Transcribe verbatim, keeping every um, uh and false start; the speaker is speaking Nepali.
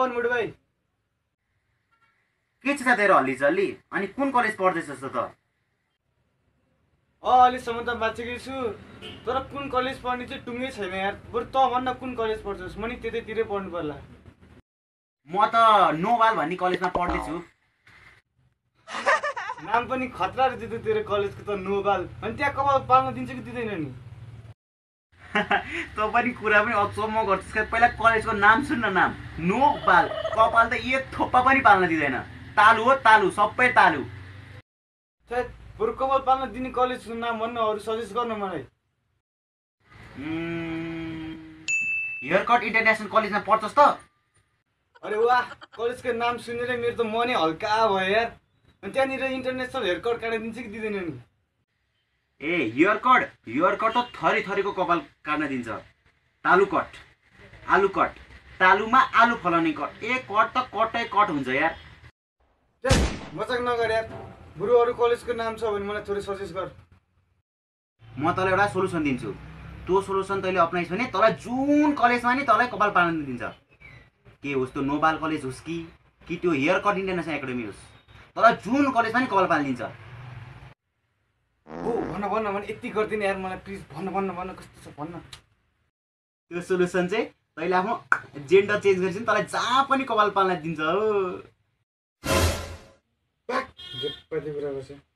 अपन मुड भाई के तेरे हल्ली चल्ली अनि कुन कलेज पढ्दै छस् त? अ अहिलेसम्म त बाँचेकै छु तर कुन कलेज पढ्ने चाहिँ टुङ्गै छैन यार। बरु त भन्न कुन कलेज पढ्छस्? म नि त्यतैतिरै पढ्नु पर्ला। म त नोवाल भन्ने कलेजमा पढ्दै छु। नाम पनि खतरा रहेछ त तेरो कलेजको त, नोवाल। अनि त्यहाँ कपाल पाल्न दिन्छ कि दिँदैन नि? तँ पनि कुरा पनि अचम्म गर्छस् क्या। पहिला कलेजको नाम सुन्न, नाम नोवाल। कपाल त एक थोप्पा पनि पाल्न दिँदैन। तालु हो तालु, सबै तालु। बरु कपाल पाल्न दिने कलेज नाम भन्न, अरू सजेस्ट गर्नु मलाई। हेयर कट इन्टरनेसनल कलेजमा पढ्छस् त? अरे वाह, कलेजको नाम सुनेर मेरो त मनै हल्का भयो यार। अनि त्यहाँनिर इन्टरनेसनल हेयर कट काट्न दिन्छ कि दिँदैन नि? ए हेयर कट, हेयर कट त थरी थरीको कपाल काट्न दिन्छ। तालु कट, आलु कट, तालुमा आलु फलाउने कट। ए कट त कटै कट हुन्छ यार। मजाक नगर यार। बरु अरू कलेजको नाम छ भने मलाई थोरै सजेस्ट गर। म तँलाई एउटा सोलुसन दिन्छु, त्यो सोलुसन तैँले अपनाइस् भने तँलाई जुन कलेजमा नि तँलाई कपाल पाल्न दिन्छ। के होस् त्यो नोवाल कलेज होस् कि कि त्यो हेयर कट इन्टरनेसनल एकाडेमी होस्, तँलाई जुन कलेजमा नि कपाल पाल्न दिन्छ। हो भन्न भन्न भन्न, यति गरिदिनु यार मलाई प्लिज। भन्न भन्न भन्न, कस्तो छ भन्न। त्यो सोलुसन चाहिँ तैँले आफ्नो जेन्डर चेन्ज गरेछ भने तँलाई जहाँ पनि कपाल पाल्न दिन्छ हो। Get by the